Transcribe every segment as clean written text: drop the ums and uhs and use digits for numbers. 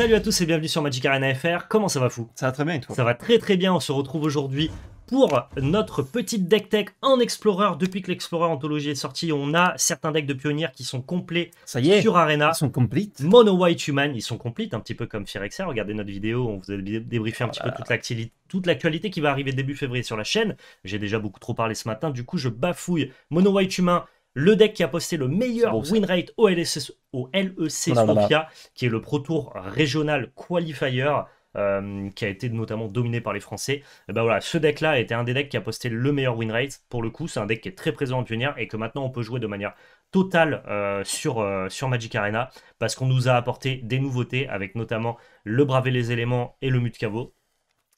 Salut à tous et bienvenue sur Magic Arena FR. Comment ça va, Fou? Ça va très bien et toi? Ça va très très bien. On se retrouve aujourd'hui pour notre petite deck tech en Explorer. Depuis que l'Explorer Anthologie est sorti, on a certains decks de pionniers qui sont complets sur Arena. Ils sont complets. Mono White Human, ils sont complets, un petit peu comme Phyrexia. Regardez notre vidéo, on vous a débriefé un petit peu toute l'actualité qui va arriver début février sur la chaîne. J'ai déjà beaucoup trop parlé ce matin, du coup je bafouille. Mono White Human, le deck qui a posté le meilleur win rate au LEC Sophia, qui est le Pro Tour Régional Qualifier. Qui a été notamment dominé par les Français. Et ben voilà, ce deck là était un des decks qui a posté le meilleur win rate. Pour le coup, c'est un deck qui est très présent en Pionniers et que maintenant on peut jouer de manière totale sur Magic Arena, parce qu'on nous a apporté des nouveautés avec notamment le Braver les éléments et le Mutecaveau.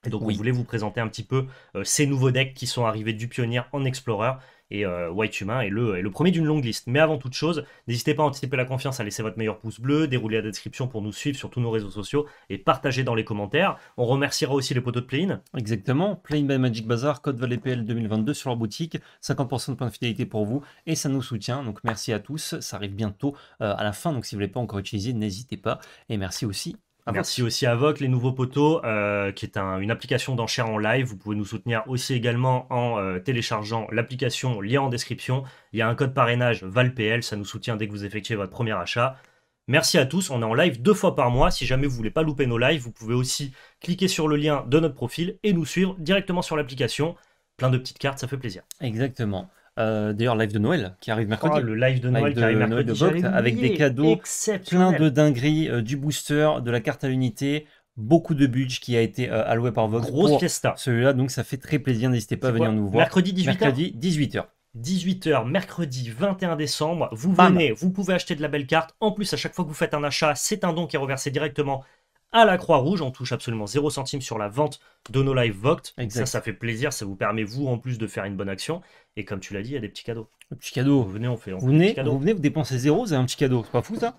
Et donc on voulait vous présenter un petit peu ces nouveaux decks qui sont arrivés du Pionnier en Explorer. Et White Humain est le premier d'une longue liste. Mais avant toute chose, n'hésitez pas à anticiper la confiance, à laisser votre meilleur pouce bleu, dérouler la description pour nous suivre sur tous nos réseaux sociaux et partager dans les commentaires. On remerciera aussi les potos de Play-in. Exactement, Play-in by Magic Bazar, code Val&PL 2022 sur leur boutique, 50% de points de fidélité pour vous et ça nous soutient. Donc merci à tous, ça arrive bientôt à la fin, donc si vous ne l'avez pas encore utilisé, n'hésitez pas. Et merci aussi. Merci aussi à Vox, les Nouveaux Potos, qui est une application d'enchères en live. Vous pouvez nous soutenir aussi également en téléchargeant l'application, lien en description. Il y a un code parrainage Val&PL, ça nous soutient dès que vous effectuez votre premier achat. Merci à tous, on est en live 2 fois par mois. Si jamais vous ne voulez pas louper nos lives, vous pouvez aussi cliquer sur le lien de notre profil et nous suivre directement sur l'application. Plein de petites cartes, ça fait plaisir. Exactement. D'ailleurs, live de Noël qui arrive mercredi. Le live de Noël qui arrive mercredi. De Vox, avec des cadeaux, plein de dingueries, du booster, de la carte à l'unité, beaucoup de budget qui a été alloué par Vox. Grosse fiesta. Celui-là, donc ça fait très plaisir. N'hésitez pas à venir nous voir. Mercredi 18h. 18h, mercredi 21 décembre. Vous venez, vous pouvez acheter de la belle carte. En plus, à chaque fois que vous faites un achat, c'est un don qui est reversé directement à la Croix-Rouge. On touche absolument 0 centime sur la vente de nos live Vox. Ça fait plaisir, ça vous permet vous en plus de faire une bonne action. Et comme tu l'as dit, il y a des petits cadeaux. Des petits cadeaux. Vous venez, vous dépensez 0, vous avez un petit cadeau. C'est pas fou ça?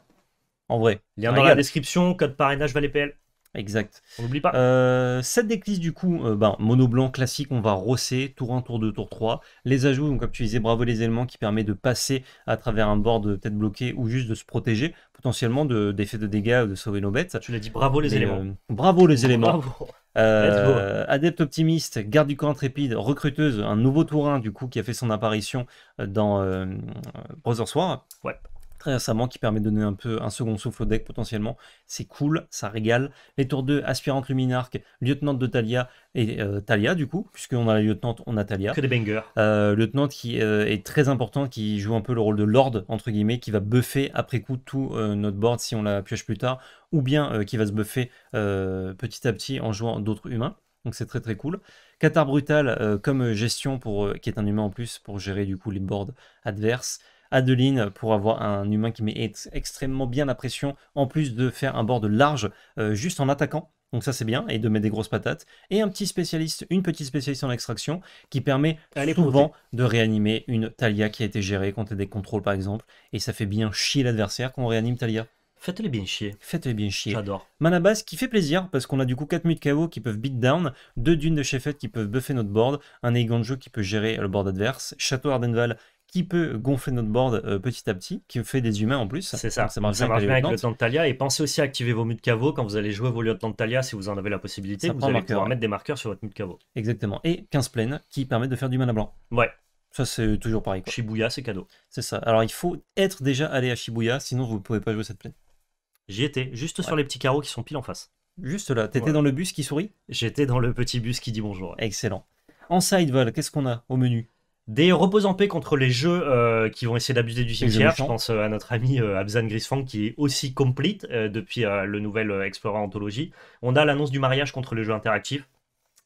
En vrai. Lien dans la description, code parrainage Val&PL. Exact. On n'oublie pas. Cette déclisse du coup, mono blanc classique, on va rosser tour 1, tour 2, tour 3. Les ajouts, donc comme tu disais, Braver les éléments qui permet de passer à travers un board peut-être bloqué ou juste de se protéger potentiellement d'effets de dégâts ou de sauver nos bêtes. Tu l'as dit, bravo les éléments. Bravo les éléments. Bravo. Adepte optimiste, garde du corps intrépide, recruteuse, un nouveau tour 1 du coup qui a fait son apparition dans Brothers War. Ouais. Très récemment, qui permet de donner un peu un second souffle au deck potentiellement. C'est cool, ça régale. Les tours 2, Aspirant luminarque, Lieutenant de Thalia et Thalia du coup, puisqu'on a la lieutenante, on a Thalia. Que des bangers. Lieutenant qui est très important, qui joue un peu le rôle de Lord, entre guillemets, qui va buffer après coup tout notre board si on la pioche plus tard, ou bien qui va se buffer petit à petit en jouant d'autres humains. Donc c'est très très cool. Cathare brutal comme gestion, qui est un humain en plus, pour gérer du coup les boards adverses. Adeline pour avoir un humain qui met extrêmement bien la pression, en plus de faire un board large juste en attaquant, donc ça c'est bien, et de mettre des grosses patates. Et un petit spécialiste, une petite spécialiste en extraction qui permet souvent de réanimer une Thalia qui a été gérée quand elle est des contrôles par exemple, et ça fait bien chier l'adversaire quand on réanime Thalia. Faites-les bien chier. Faites-les bien chier. J'adore. Manabas qui fait plaisir parce qu'on a du coup 4 Mutecaveau qui peuvent beat down, 2 dunes de Chefette qui peuvent buffer notre board, un Eiganjo qui peut gérer le board adverse, Château Ardenval qui peut gonfler notre board petit à petit, qui fait des humains en plus. C'est ça. Donc ça marche bien avec le Lieutenant de Thalia. Et pensez aussi à activer vos Mutecaveau quand vous allez jouer vos Lieutenants de Thalia, si vous en avez la possibilité. Vous allez pouvoir mettre des marqueurs sur votre Mutecaveau. Exactement. Et 15 plaines qui permettent de faire du mana blanc. Ouais. Ça, c'est toujours pareil. Shibuya, c'est cadeau. C'est ça. Alors, il faut être déjà allé à Shibuya, sinon vous ne pouvez pas jouer cette plaine. J'y étais, juste sur les petits carreaux qui sont pile en face. Juste là. T'étais dans le bus qui sourit? J'étais dans le petit bus qui dit bonjour. Excellent. En sideval, qu'est-ce qu'on a au menu? Des repos en paix contre les jeux qui vont essayer d'abuser du cimetière. Je pense à notre ami Abzan Grisfang qui est aussi complete depuis le nouvel Explorer Anthologie. On a l'annonce du mariage contre les jeux interactifs.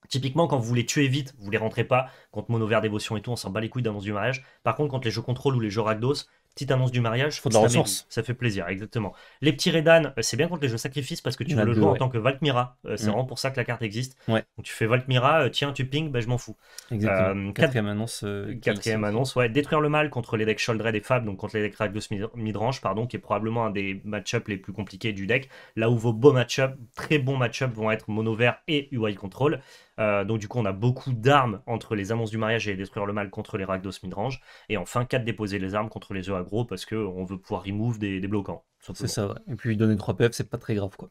Typiquement, quand vous les tuez vite, vous les rentrez pas. Contre Mono Vert Dévotion et tout, on s'en bat les couilles d'annonce du mariage. Par contre, contre les jeux contrôle ou les jeux Rakdos, petite annonce du mariage, faut de la ressource. Ça fait plaisir, exactement. Les petits Reidane, c'est bien contre les jeux sacrifices parce que tu veux le jouer en tant que Valkmira. C'est vraiment pour ça que la carte existe. Ouais. Donc tu fais Valkmira, tiens, tu ping, je m'en fous. Exactement. Quatrième annonce, ouais. Détruire le mal contre les decks Sheoldred et Fab, donc contre les decks Rakdos midrange, pardon, qui est probablement un des match-up les plus compliqués du deck. Là où vos beaux match-up, très bons match-up vont être Mono Vert et UI Control. Donc du coup on a beaucoup d'armes entre les annonces du mariage et les détruire le mal contre les Rakdos midrange, et enfin 4 déposer les armes contre les œufs aggro parce qu'on veut pouvoir remove des bloquants. C'est ça, ouais. Et puis donner 3 PF, c'est pas très grave quoi.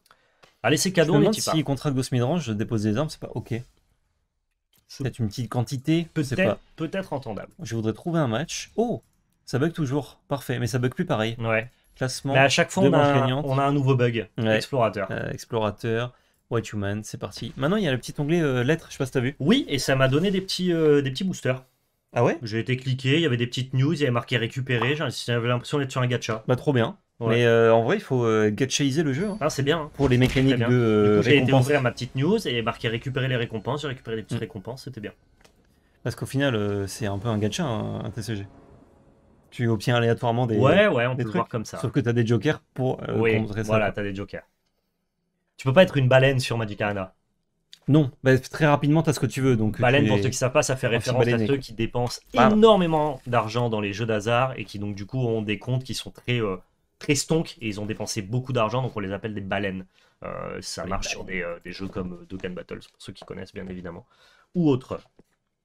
Allez, c'est cadeau, mais si contre Rakdos midrange, déposer les armes, c'est pas OK. Peut-être une petite quantité, peut-être entendable. Je voudrais trouver un match. Oh, ça bug toujours, parfait, mais ça bug plus pareil. Ouais. Classement. Mais à chaque fois, on a un nouveau bug. Ouais. Explorateur. Explorateur. White Human, c'est parti. Maintenant, il y a le petit onglet lettres, je sais pas si t'as vu. Oui, et ça m'a donné des petits boosters. Ah ouais? J'ai été cliqué, il y avait des petites news, il y avait marqué récupérer, j'avais l'impression d'être sur un gacha. Bah trop bien. Ouais. Mais en vrai, il faut gachaiser le jeu. Hein. Ah, c'est bien. Hein. Pour les mécaniques de j'ai été ouvrir ma petite news et marqué récupérer les récompenses, j'ai récupéré les petites récompenses, c'était bien. Parce qu'au final, c'est un peu un gacha, un TCG. Tu obtiens aléatoirement des on des peut trucs, le voir comme ça. Sauf que t'as des jokers pour contrer ça. Voilà, t'as des jokers. Tu peux pas être une baleine sur Magic Arena. Non, bah, très rapidement, tu as ce que tu veux. Donc, baleine, pour ceux qui ne savent pas, ça fait référence à ceux qui dépensent énormément d'argent dans les jeux d'hasard et qui, donc, du coup, ont des comptes qui sont très, très stonks et ils ont dépensé beaucoup d'argent, donc on les appelle des baleines. Ça marche sur des jeux comme Dokkan Battles, pour ceux qui connaissent, bien évidemment, ou autres.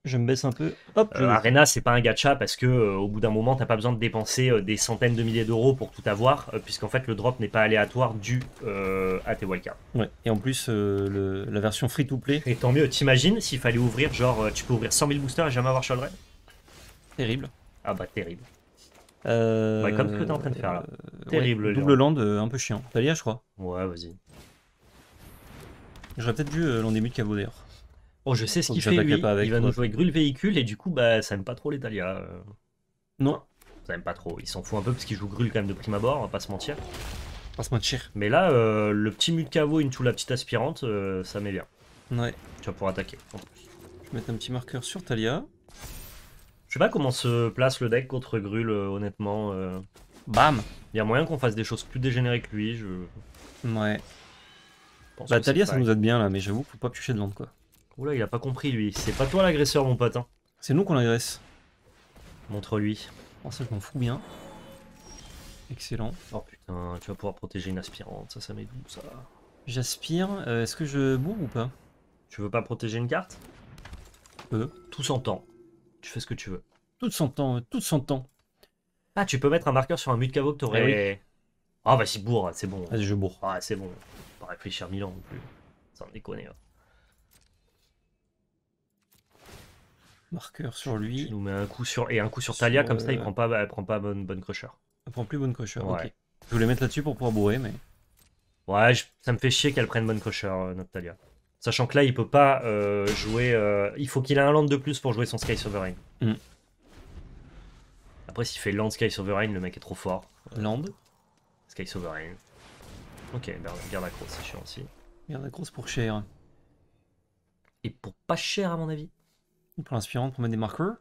Je me baisse un peu. Hop, Arena, c'est pas un gacha parce que au bout d'un moment, t'as pas besoin de dépenser des centaines de milliers d'euros pour tout avoir, puisqu'en fait le drop n'est pas aléatoire dû à tes wildcards. Ouais. Et en plus, la version free to play. Et tant mieux. T'imagines s'il fallait ouvrir genre, tu peux ouvrir 100 000 boosters et jamais avoir Sheoldred. Terrible. Ah bah terrible. Ouais, comme ce que t'es en train de faire là. Terrible. Ouais, double land, un peu chiant. Thalia, je crois. Ouais, vas-y. J'aurais peut-être dû l'endémut de Cavo d'ailleurs. Oh, je sais ce qu'il fait, lui. Il va nous jouer Gruul véhicule et du coup, bah, ça aime pas trop les Thalia. Non. Ça aime pas trop. Il s'en fout un peu parce qu'il joue Gruul quand même de prime abord, on va pas se mentir. Mais là, le petit Mutecaveau, la petite aspirante, ça met bien. Ouais. Tu vas pouvoir attaquer. Bon. Je vais mettre un petit marqueur sur Thalia. Je sais pas comment se place le deck contre Gruul, honnêtement. Bam! Il y a moyen qu'on fasse des choses plus dégénérées que lui. Ouais. Bah, Thalia, ça nous aide bien là, mais j'avoue, faut pas piocher de l'onde quoi. Oula, il a pas compris lui. C'est pas toi l'agresseur, mon pote. Hein. C'est nous qu'on l'agresse. Montre-lui. Oh, ça, je m'en fous bien. Excellent. Oh putain, tu vas pouvoir protéger une aspirante. Ça m'est doux, ça. J'aspire. Est-ce que je bourre ou pas? Tu veux pas protéger une carte? Tout s'entend. Tu fais ce que tu veux. Tout s'entend, tout s'entend. Ah, tu peux mettre un marqueur sur un Mutecaveau que t'aurais. Ah, vas-y, bourre, c'est bon. Vas-y, je bourre. Ah, c'est bon. Pas réfléchir 1000 ans non plus. Sans déconner. Hein. Marqueur sur lui. Il nous met un coup sur Thalia, comme ça il prend pas, elle prend pas bonne crusher. Elle prend plus bonne crusher, ok. Je voulais mettre là-dessus pour pouvoir bourrer, mais. Ouais, ça me fait chier qu'elle prenne bonne crusher, notre Thalia. Sachant que là il peut pas jouer. Il faut qu'il ait un land de plus pour jouer son Sky Sovereign. Après, s'il fait land Sky Sovereign, le mec est trop fort. Land Sky Sovereign. Ok, garde accro, c'est chiant aussi. Garde accro pour cher. Et pour pas cher, à mon avis. Pour l'inspirante, pour mettre des marqueurs.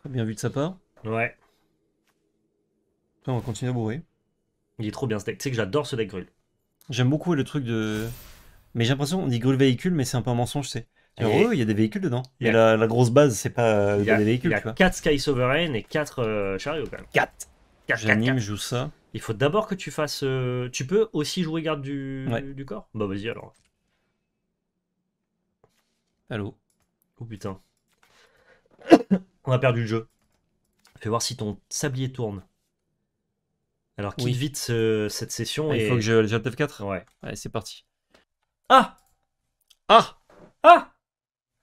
Très bien vu de sa part. Ouais. Après, on va continuer à bourrer. Il est trop bien ce deck. Tu sais que j'adore ce deck Gruul. J'aime beaucoup le truc de. Mais j'ai l'impression qu'on dit Gruul véhicule, mais c'est un peu un mensonge, tu sais. Heureux, il y a des véhicules dedans. Mais la grosse base, c'est pas des véhicules. Il y a 4 Sky Sovereign et 4 chariots quand même. 4 J'anime, je joue ça. Il faut d'abord que tu fasses. Tu peux aussi jouer garde du corps. Bah vas-y alors. Allô. Oh putain. On a perdu le jeu. Fais voir si ton sablier tourne. Alors quitte vite cette session. Il faut que je jette F4. Ouais. Allez, c'est parti. Ah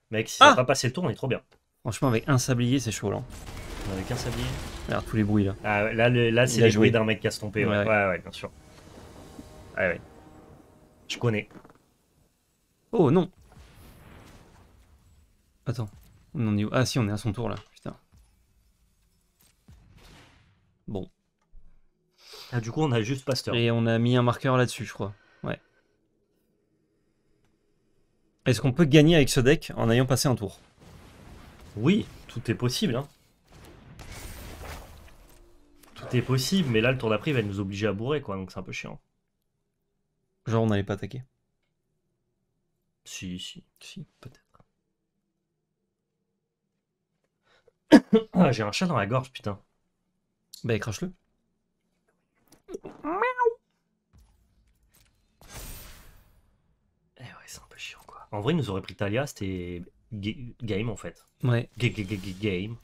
mec, si ça va pas passer le tour, on est trop bien. Franchement, avec un sablier, c'est chaud là. Avec un sablier. Regarde tous les bruits là. Ah, là c'est les bruits d'un mec qui a stompé. Ouais, bien sûr. Ouais. Je connais. Oh non. Attends, on est où? Ah si, on est à son tour là, putain. Bon. Ah du coup on a juste Pasteur. Et on a mis un marqueur là-dessus je crois, ouais. Est-ce qu'on peut gagner avec ce deck en ayant passé un tour? Oui, tout est possible hein. Tout est possible, mais là le tour d'après il va nous obliger à bourrer quoi, donc c'est un peu chiant. Genre on n'allait pas attaquer. Si, peut-être. Ah, j'ai un chat dans la gorge, putain. Bah, crache-le. Eh ouais, c'est un peu chiant, quoi. En vrai, il nous aurait pris Thalia, c'était game, en fait. Ouais. Game.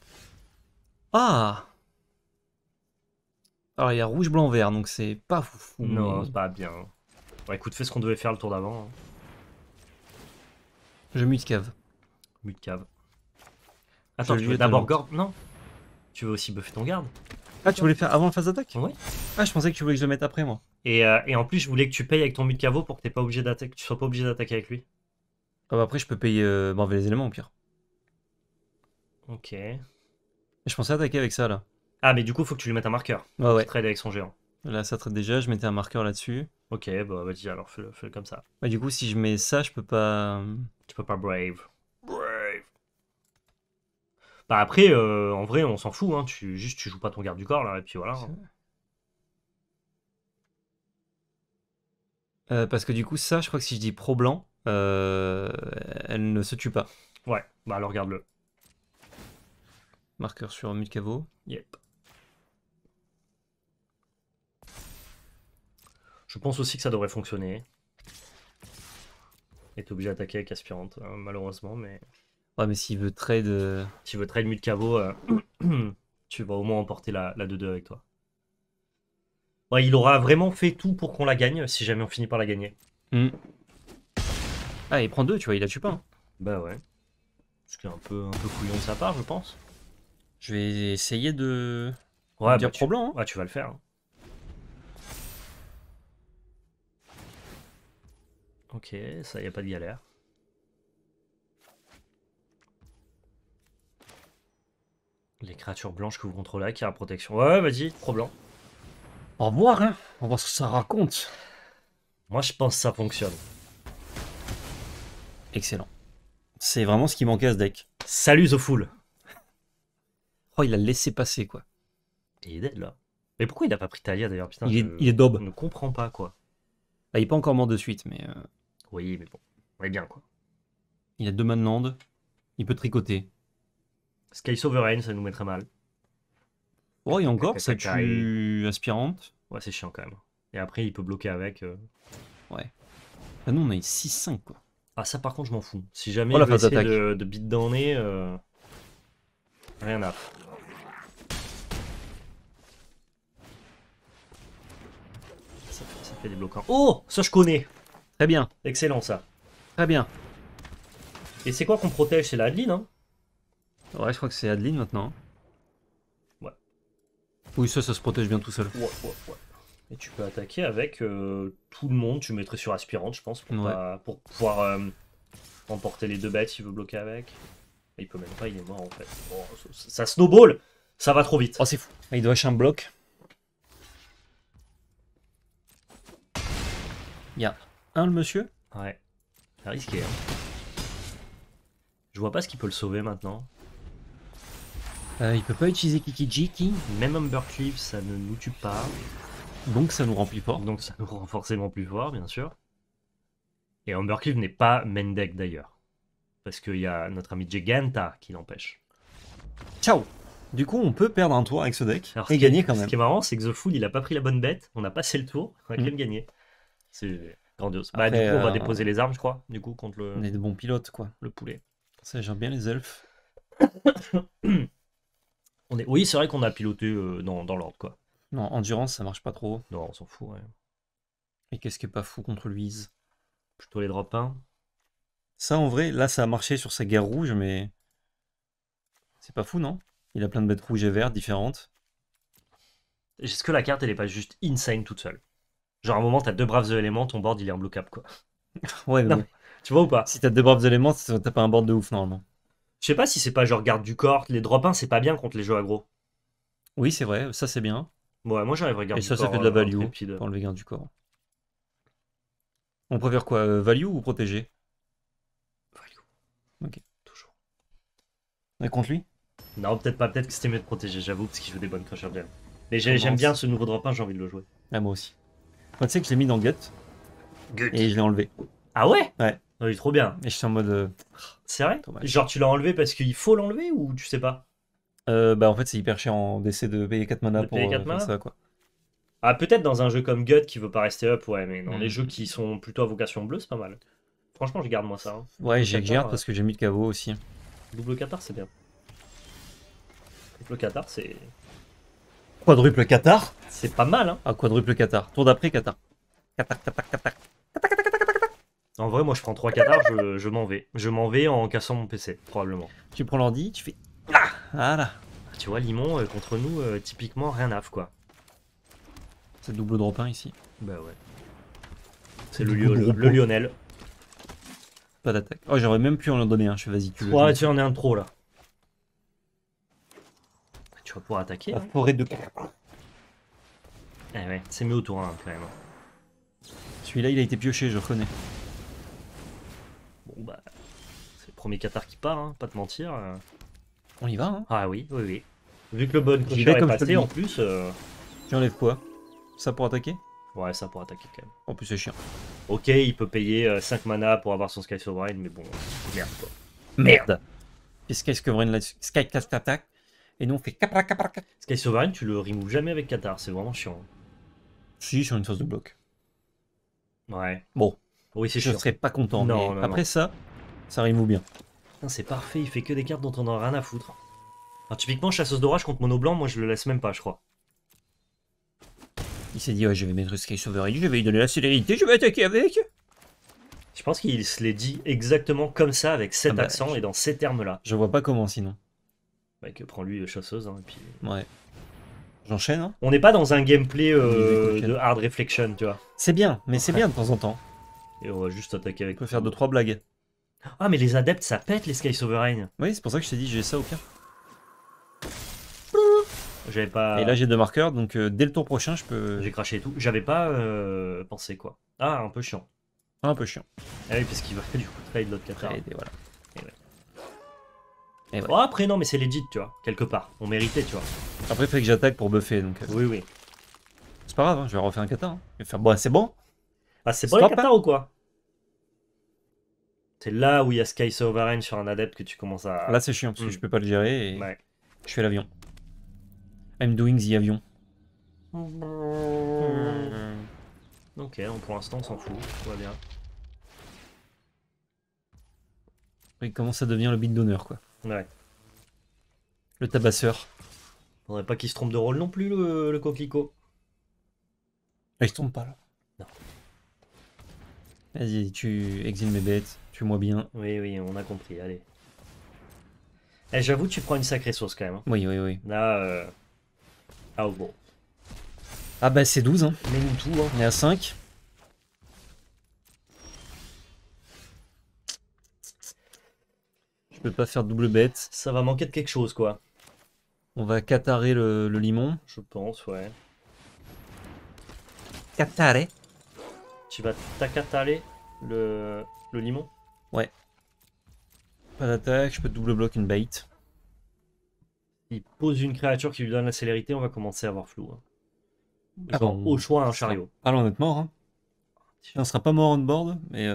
Ah! Alors, il y a rouge, blanc, vert, donc c'est pas foufou. Non, c'est pas bien. Bah écoute, fais ce qu'on devait faire le tour d'avant. Hein. Je Mutecaveau. Mutecaveau. Attends, je tu veux d'abord Gorb. Non. Tu veux aussi buffer ton garde. Ah, tu voulais faire avant la phase d'attaque? Oui. Ah, je pensais que tu voulais que je le mette après, moi. Et en plus, je voulais que tu payes avec ton Mutecaveau pour que t'es pas obligé d'attaquer, tu sois pas obligé d'attaquer avec lui. Ah bah après, je peux payer Braver les éléments, au pire. Ok. Je pensais attaquer avec ça, là. Ah, mais du coup, faut que tu lui mettes un marqueur. Ah ouais. Trade avec son géant. Là, ça traite déjà, je mettais un marqueur là-dessus. Ok, bah vas-y, alors fais-le comme ça. Bah du coup, si je mets ça, je peux pas... Tu peux pas Brave. Bah après, en vrai, on s'en fout, hein. Juste tu joues pas ton garde du corps, là, et puis voilà. Parce que du coup, ça, je crois que si je dis pro blanc, elle ne se tue pas. Ouais, bah alors regarde-le. Marqueur sur Mutecaveau. Yep. Je pense aussi que ça devrait fonctionner. Et t'es obligé d'attaquer avec Aspirant, hein, malheureusement, mais... Ouais, mais s'il veut trade... S'il veut trade Mutecaveau, tu vas au moins emporter la 2-2 avec toi. Ouais, il aura vraiment fait tout pour qu'on la gagne, si jamais on finit par la gagner. Mm. Ah, il prend 2, tu vois, il la tue pas. Hein. Bah ouais. Ce qui est un peu couillon de sa part, je pense. Je vais essayer de... Ouais, dire bah, pro blanc. Hein. Ouais, tu vas le faire. Hein. Ok, ça, y a pas de galère. Les créatures blanches que vous contrôlez, qui a la protection. Ouais, vas-y, pro blanc. Au revoir, hein. On voit ce que ça raconte. Moi, je pense que ça fonctionne. Excellent. C'est vraiment ce qui manquait à ce deck. Salut, The Fool. Oh, il a laissé passer, quoi. Il est dead, là. Mais pourquoi il a pas pris Thalia, d'ailleurs? Putain, il est daube. On ne comprend pas, quoi. Bah, il n'est pas encore mort de suite, mais... Oui, mais bon. On est bien, quoi. Il a deux mains de land. Il peut tricoter. Sky Sovereign, ça nous mettrait mal. Oh, et encore, ça tue aspirante. Ouais, c'est chiant quand même. Et après, il peut bloquer avec. Ouais. Ah non, on a 6-5, quoi. Ah, ça, par contre, je m'en fous. Si jamais il essaie de beat down, rien à... Ça fait des bloquants. Oh, ça, je connais. Très bien. Excellent, ça. Très bien. Et c'est quoi qu'on protège? C'est la Adeline, hein? Ouais, je crois que c'est Adeline maintenant. Ouais. Oui, ça se protège bien tout seul. Ouais. Et tu peux attaquer avec tout le monde. Tu mettrais sur Aspirante, je pense, pour pouvoir emporter les deux bêtes s'il veut bloquer avec. Et il peut même pas, il est mort en fait. Oh, ça snowball. Ça va trop vite. Oh, c'est fou. Il doit acheter un bloc. Il y a un, le monsieur. Ouais. C'est risqué. Hein. Je vois pas ce qui peut le sauver maintenant. Il peut pas utiliser Kikijiki. Même Umbercleave, ça ne nous tue pas. Donc ça nous rend plus fort. Donc ça nous rend forcément plus fort, bien sûr. Et Umbercleave n'est pas main deck d'ailleurs. Parce qu'il y a notre ami Giganta qui l'empêche. Ciao. Du coup, on peut perdre un tour avec ce deck. Alors, et gagner quand même. Ce qui est marrant, c'est que The Fool, il a pas pris la bonne bête. On a passé le tour. On a quand même gagné. C'est grandiose. Après, bah, du coup, on va déposer les armes, je crois. Du coup, contre le... On est de bons pilotes, quoi. Le poulet. Ça, j'aime bien les elfes. Oui, c'est vrai qu'on a piloté dans l'ordre, quoi. Non, endurance, ça marche pas trop. Non, on s'en fout, ouais. Et qu'est-ce qui est pas fou contre Louise? Plutôt les drop 1. Ça, en vrai, là, ça a marché sur sa guerre rouge, mais... C'est pas fou, non? Il a plein de bêtes rouges et vertes différentes. Est-ce que la carte, elle est pas juste insane toute seule? Genre, à un moment, t'as deux braves éléments, ton board, il est imbloquable, quoi. Ouais, mais... Tu vois ou pas? Si t'as deux braves éléments, t'as pas un board de ouf, normalement. Je sais pas si c'est pas genre garde du corps, les drop 1 c'est pas bien contre les jeux aggro. Oui c'est vrai, ça c'est bien. Ouais, moi j'arrive à garde du corps. Et ça ça fait de la value pour enlever garde du corps. On préfère quoi, value ou protéger? Value. Ok. Toujours. Et contre lui? Non peut-être pas, peut-être que c'était mieux de protéger, j'avoue, parce qu'il joue des bonnes crusher bien. Mais j'aime bien ce nouveau drop 1, j'ai envie de le jouer. Ah moi aussi. Enfin, tu sais que je l'ai mis dans Gut. Gut. Et je l'ai enlevé. Ah ouais? Ouais. Il est trop bien. Et je suis en mode... C'est vrai? Genre tu l'as enlevé parce qu'il faut l'enlever ou tu sais pas? Bah en fait c'est hyper cher en DC de payer 4 mana pour faire ça, quoi. Ah peut-être dans un jeu comme Gut qui veut pas rester up, ouais, mais dans les jeux qui sont plutôt à vocation bleue, c'est pas mal. Franchement je garde moi ça. Hein. Ouais j'ai garde parce que j'ai mis Mutecaveau aussi. Double Cathare c'est bien. Double Cathare c'est... Quadruple Cathare? C'est pas mal hein. Ah quadruple Cathare. Tour d'après Cathare. Cathare. En vrai, moi je prends 3 Cathare, je m'en vais. Je m'en vais en cassant mon PC, probablement. Tu prends l'ordi, tu fais... Ah, voilà. Tu vois, Limon, contre nous, typiquement, rien à quoi. C'est double drop 1 ici. Bah ouais. C'est le Lionel. Pas d'attaque. Oh, j'aurais même pu en donner un, je fais vas-y, tu veux. Ouais, tu en es un trop là. Tu vas pouvoir attaquer. La forêt de... Eh ouais, c'est mieux au tour 1 quand même. Celui-là, il a été pioché, je reconnais. Bon bah, c'est le premier Cathare qui part, hein, pas te mentir. On y va, hein. Ah oui, oui, oui. Vu que le bon qui est passé en plus... Tu enlèves quoi? Ça pour attaquer? Ouais, ça pour attaquer quand même. En plus, c'est chiant. Ok, il peut payer 5 mana pour avoir son Sky Sovereign, mais bon, merde quoi. Merde. Et Sky Sovereign, Sky Cast attaque. Et nous on fait capra capra capra. Sky Sovereign, tu le removes jamais avec Cathare, c'est vraiment chiant. Si, sur une phase de bloc. Ouais. Bon. Oui, c'est chiant. Je serais pas content. Non, mais non, après non. ça remove bien. C'est parfait, il fait que des cartes dont on n'a rien à foutre. Alors, typiquement, chasseuse d'orage contre mono blanc, moi je le laisse même pas, je crois. Il s'est dit, ouais, je vais mettre Sky Sovereign, je vais lui donner la célérité, je vais attaquer avec. Je pense qu'il se l'est dit exactement comme ça, avec cet accent et dans ces termes-là. Je vois pas comment sinon. Bah, que prend lui chasseuse, hein, et puis... Ouais. J'enchaîne, hein. On n'est pas dans un gameplay de hard reflection, tu vois. C'est bien, mais c'est bien de temps en temps. Et on va juste attaquer avec... On peut faire 2-3 blagues. Ah, mais les adeptes, ça pète les Sky Sovereign. Oui, c'est pour ça que je t'ai dit, j'ai ça au cas. J'avais pas... Et là j'ai 2 marqueurs, donc dès le tour prochain je peux... J'ai craché et tout, j'avais pas pensé quoi. Ah, un peu chiant. Un peu chiant. Ah oui, parce qu'il va du coup trade l'autre Cathare. Et voilà. Et ouais. Et ouais. Oh, après non, mais c'est legit, tu vois, quelque part. On méritait, tu vois. Après il fallait que j'attaque pour buffer, donc... Oui, oui. C'est pas grave, hein, je vais refaire un Cathare. Hein. Je vais faire... Bon, c'est bon. Ah, c'est bon le Cathare ou quoi? C'est là où il y a Sky Sovereign sur un adepte que tu commences à... Là c'est chiant, parce que je peux pas le gérer et... Ouais. Je fais l'avion. I'm doing the avion. Ok, donc pour l'instant on s'en fout, tout va bien. Il commence à devenir le beat d'honneur, quoi. Ouais. Le tabasseur. Faudrait pas qu'il se trompe de rôle non plus, le coquelicot. Il se trompe pas, là. Non. Vas-y, tu exiles mes bêtes, tue-moi bien. Oui, oui, on a compris, allez. Eh, j'avoue, tu prends une sacrée sauce quand même. Hein. Oui, oui, oui. Là, Ah, bon. Ah, bah, c'est 12, hein. Mais nous tout, hein. On est à 5. Je peux pas faire double bête. Ça va manquer de quelque chose, quoi. On va catarer le limon. Je pense, ouais. Catarer. Tu vas t'acatarer le limon? Ouais. Pas d'attaque, je peux double bloc une bait. Il pose une créature qui lui donne la célérité, on va commencer à avoir flou. Hein. Genre, au choix, un chariot. Allons d'être mort. Hein. On sera pas mort on board, mais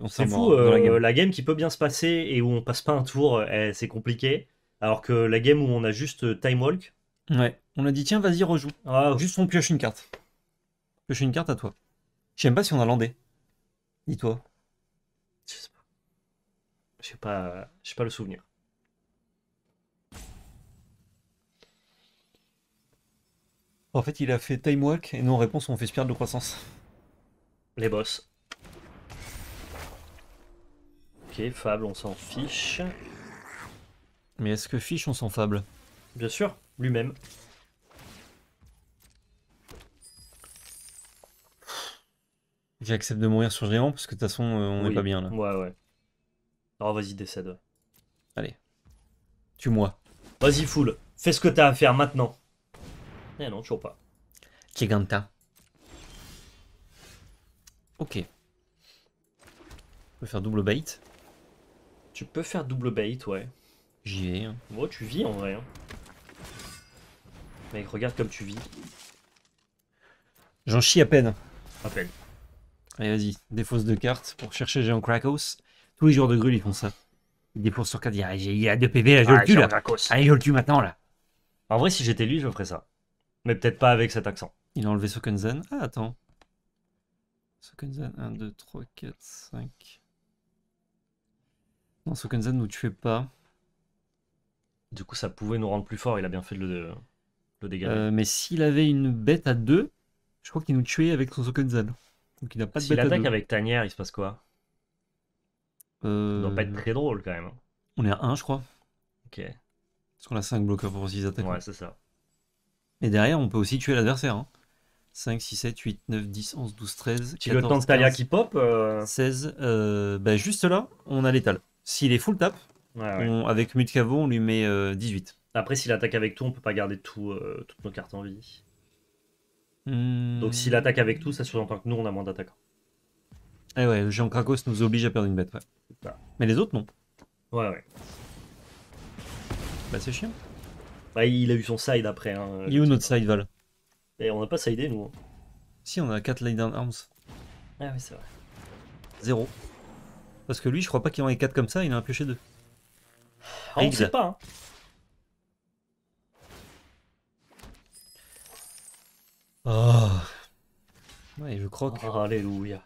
on sera mort. La game qui peut bien se passer et où on passe pas un tour, c'est compliqué. Alors que la game où on a juste time walk. Ouais, on a dit tiens, vas-y, rejoue. Ah, juste on pioche une carte. Pioche une carte à toi. Je sais même pas si on a landé. Dis-toi. Je sais pas le souvenir. En fait, il a fait time walk et non réponse, on fait spirale de croissance. Les boss. Ok, fable, on s'en fiche. Mais est-ce que fiche, on s'en fable? Bien sûr, lui-même. J'accepte de mourir sur géant parce que de toute façon, on n'est pas bien là. Ouais, ouais. Oh, vas-y, décède. Allez. Tue-moi. Vas-y, foule. Fais ce que t'as à faire maintenant. Eh non, toujours pas. Giganta. Ok. Je peux faire double bait. Tu peux faire double bait, ouais. J'y vais. Hein. Oh, tu vis en vrai. Hein. Mec, regarde comme tu vis. J'en chie à peine. À peine. Allez, vas-y. Défausse de cartes pour chercher Géant Krakos. Tous les jours de Gruul, ils font ça. Ils dépensent sur 4, il y a 2 PV, là, je le tue, là. Allez, je le tue maintenant, là. En vrai, si j'étais lui, je ferais ça. Mais peut-être pas avec cet accent. Il a enlevé Sokenzan. Ah, attends. Sokenzan, 1, 2, 3, 4, 5. Non, Sokenzan nous tuait pas. Du coup, ça pouvait nous rendre plus fort, il a bien fait de le dégager. Mais s'il avait une bête à 2, je crois qu'il nous tuait avec son Sokenzan. Donc il n'a pas de bête à 2. S'il attaque avec Tanière, il se passe quoi? Ça doit pas être très drôle quand même. On est à 1, je crois. Ok. Parce qu'on a 5 bloqueurs pour 6 attaques. Ouais, c'est ça. Et derrière, on peut aussi tuer l'adversaire. Hein. 5, 6, 7, 8, 9, 10, 11, 12, 13. Si le temps de Thalia qui pop. 16. Bah, juste là, on a l'étal. S'il est full tap, ouais. Avec Mutecaveau, on lui met 18. Après, s'il attaque avec tout, on peut pas garder tout, toutes nos cartes en vie. Mmh. Donc, s'il attaque avec tout, ça sous-entend que nous, on a moins d'attaquants. Eh ouais, le géant Krakos nous oblige à perdre une bête. Ouais. Bah. Mais les autres, non. Ouais, ouais. Bah, c'est chiant. Bah, il a eu son side après. Hein, il est où notre side, Val? Et on n'a pas sidé, nous. Hein. Si, on a 4 Lieutenant Arms. Ah, oui, c'est vrai. 0. Parce que lui, je crois pas qu'il en ait 4 comme ça, il en a pioché 2. Ah, on ne sait pas. Hein. Oh. Ouais, je croque. Oh, alléluia.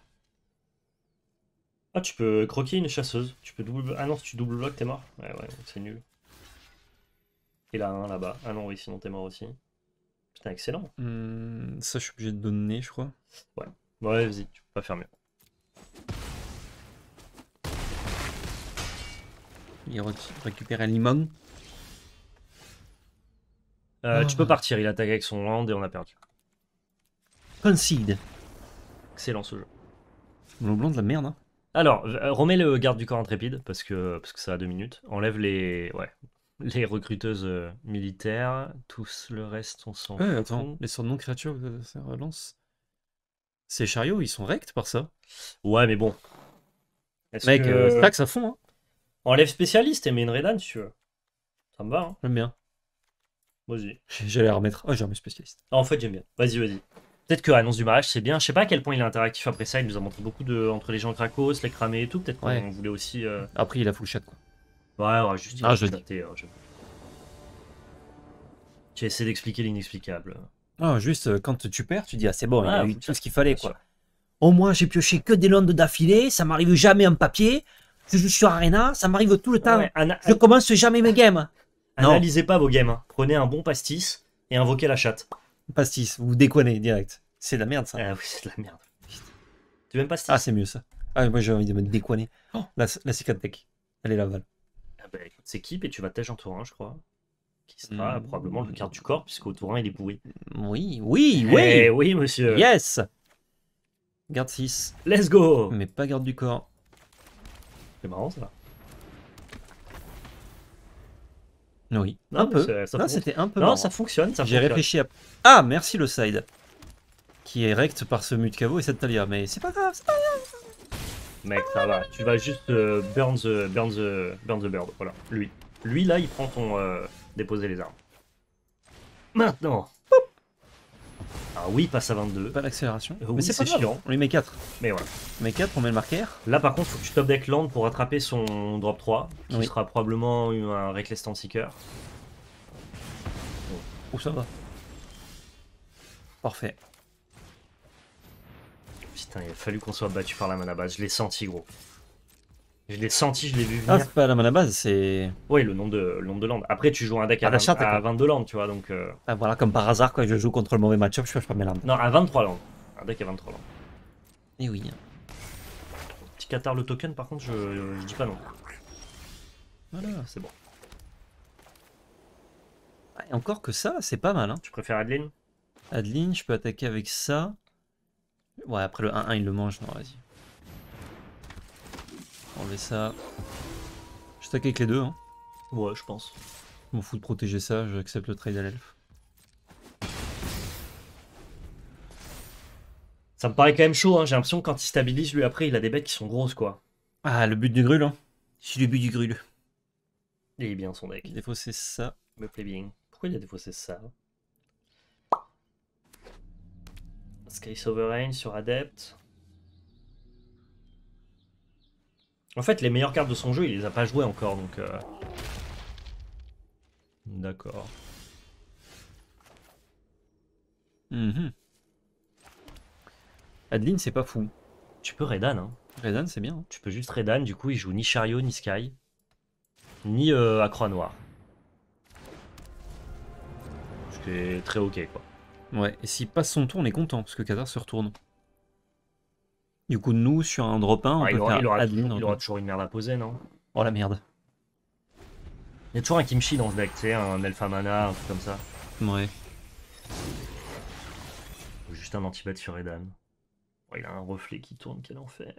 Ah, tu peux croquer une chasseuse. Tu peux double... Ah non, si tu double bloc, t'es mort. Ouais, ouais, c'est nul. Et là, un là-bas. Ah non, oui, sinon t'es mort aussi. Putain, excellent. Ça, je suis obligé de donner, je crois. Ouais, ouais, vas-y, tu peux pas faire mieux. Il récupère un limon. Tu peux partir, il attaque avec son land et on a perdu. Concede. Excellent ce jeu. Le blanc de la merde. Hein. Alors, remets le garde du corps intrépide parce que ça a 2 minutes. Enlève les... Ouais. Les recruteuses militaires, tous le reste, on s'en fout. Ouais, attends, les sortes de non-créatures, ça relance. Ces chariots, ils sont rects par ça. Ouais, mais bon. Mec, stack à fond. Hein. Enlève spécialiste et mets une Reidane, si tu veux. Ça me va. Hein. J'aime bien. Vas-y. J'allais remettre. Oh, j'ai remis spécialiste. Ah, en fait, j'aime bien. Vas-y, vas-y. Peut-être que annonce du mariage, c'est bien. Je sais pas à quel point il est interactif après ça. Il nous a montré beaucoup de. Entre les gens Krakos, les cramés et tout. Peut-être qu'on voulait aussi. Après, il a full chat, quoi. Ouais, ouais, juste j'ai essayé d'expliquer l'inexplicable. Ah, juste quand tu perds, tu dis ah c'est bon, il a eu tout ce qu'il fallait quoi. Au moins j'ai pioché que des lands d'affilée, ça m'arrive jamais en papier. Je joue sur Arena, ça m'arrive tout le temps. Ouais, je commence jamais mes games. Analysez pas vos games, prenez un bon pastis et invoquez la chatte. Pastis, vous déconnez direct. C'est de la merde ça. Ah oui, c'est de la merde. Tu veux même pastis? Ah c'est mieux ça. Ah moi j'ai envie de me déconner. Oh, la C4 tech. Elle est là, Val. Bah, c'est qui et tu vas tèche en tour 1 je crois qui sera probablement le garde du corps puisqu'au tour 1 il est pourri. Oui oui oui oui monsieur. Yes. Garde 6. Let's go. Mais pas garde du corps. C'est marrant ça. Oui. Non, un peu. Ça non c'était un peu. Non marrant. Ça fonctionne. J'ai réfléchi à. Ah merci le side qui est rect par ce Mutecaveau et cette Thalia mais c'est pas grave c'est pas grave. Mec, ça va, tu vas juste burn the bird, voilà, lui. Lui, là, il prend ton déposer les armes. Maintenant. Ah oui, il passe à 22. Pas l'accélération. Mais oui, c'est chiant. On lui met 4. Mais voilà. On met 4, on met le marqueur. Là, par contre, faut que tu top deck land pour attraper son drop 3, qui sera probablement un Reckless Time Seeker. Oh, ça va. Parfait. Putain, il a fallu qu'on soit battu par la mana base. Je l'ai senti, gros. Je l'ai senti, je l'ai vu venir. Ah, c'est pas la mana base, c'est. Oui, le nombre de land. Après, tu joues un deck à 22 land, tu vois. Donc, ah, voilà, comme par hasard, quand je joue contre le mauvais match-up, je peux pas mes landes. Non, à 23 land. Un deck à 23 land. Et oui. Petit Cathare le token, par contre, je dis pas non. Voilà, c'est bon. Ah, et encore que ça, c'est pas mal. Hein. Tu préfères Adeline? Adeline, je peux attaquer avec ça. Ouais, après le 1-1, il le mange. Non, vas-y. Enlever ça. Je taquais avec les deux, hein. Ouais, je pense. Je m'en fous de protéger ça, j'accepte le trade à l'elfe. Ça me paraît quand même chaud, hein. J'ai l'impression que quand il stabilise, lui, après, il a des bêtes qui sont grosses, quoi. Ah, le but du Gruul, hein. C'est le but du Gruul. Il est bien, son deck. Défausser ça. Me plaît bien. Pourquoi il a défaussé ça? Sky Sovereign sur Adept. En fait, les meilleures cartes de son jeu, il les a pas jouées encore, donc... D'accord. Adeline, c'est pas fou. Tu peux Reidane, hein. Reidane, c'est bien. Hein. Tu peux juste Reidane, du coup, il joue ni Chariot, ni Sky. Ni à Croix-Noire. Ce qui est très ok, quoi. Ouais, et s'il passe son tour, on est content, parce que Cathare se retourne. Du coup, nous, sur un drop 1, on peut faire Adeline. Il aura toujours une merde à poser, non? Oh la merde. Il y a toujours un Kimchi dans ce deck, tu sais, un Alpha Mana, un truc comme ça. Ouais. Juste un anti-bet sur Reidane. Oh, il a un reflet qui tourne, quel enfer.